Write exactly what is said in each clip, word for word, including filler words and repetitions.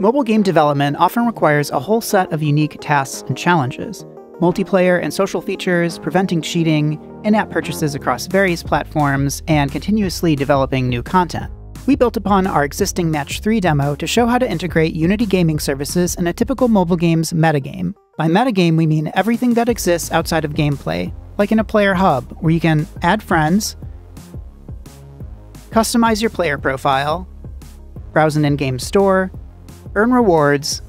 Mobile game development often requires a whole set of unique tasks and challenges. Multiplayer and social features, preventing cheating, in-app purchases across various platforms, and continuously developing new content. We built upon our existing Match three demo to show how to integrate Unity Gaming Services in a typical mobile game's metagame. By metagame, we mean everything that exists outside of gameplay, like in a player hub, where you can add friends, customize your player profile, browse an in-game store, earn rewards,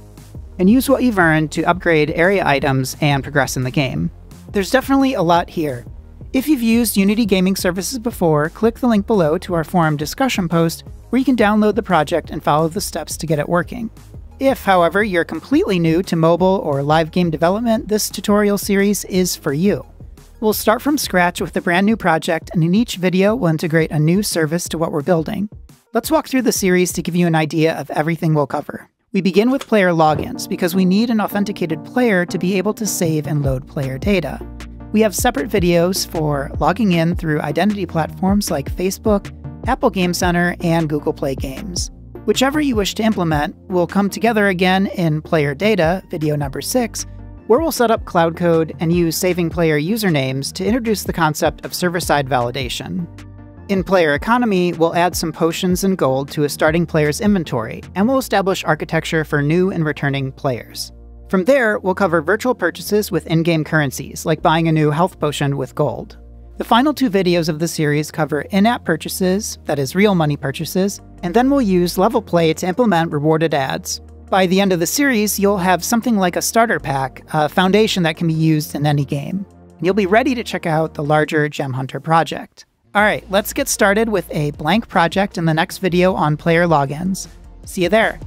and use what you've earned to upgrade area items and progress in the game. There's definitely a lot here. If you've used Unity Gaming Services before, click the link below to our forum discussion post where you can download the project and follow the steps to get it working. If, however, you're completely new to mobile or live game development, this tutorial series is for you. We'll start from scratch with a brand new project, and in each video we'll integrate a new service to what we're building. Let's walk through the series to give you an idea of everything we'll cover. We begin with player logins because we need an authenticated player to be able to save and load player data. We have separate videos for logging in through identity platforms like Facebook, Apple Game Center, and Google Play Games. Whichever you wish to implement will come together again in player data, video number six, where we'll set up cloud code and use saving player usernames to introduce the concept of server-side validation. In player economy, we'll add some potions and gold to a starting player's inventory, and we'll establish architecture for new and returning players. From there, we'll cover virtual purchases with in-game currencies, like buying a new health potion with gold. The final two videos of the series cover in-app purchases, that is real money purchases, and then we'll use Level Play to implement rewarded ads. By the end of the series, you'll have something like a starter pack, a foundation that can be used in any game. You'll be ready to check out the larger Gem Hunter project. All right, let's get started with a blank project in the next video on player logins. See you there.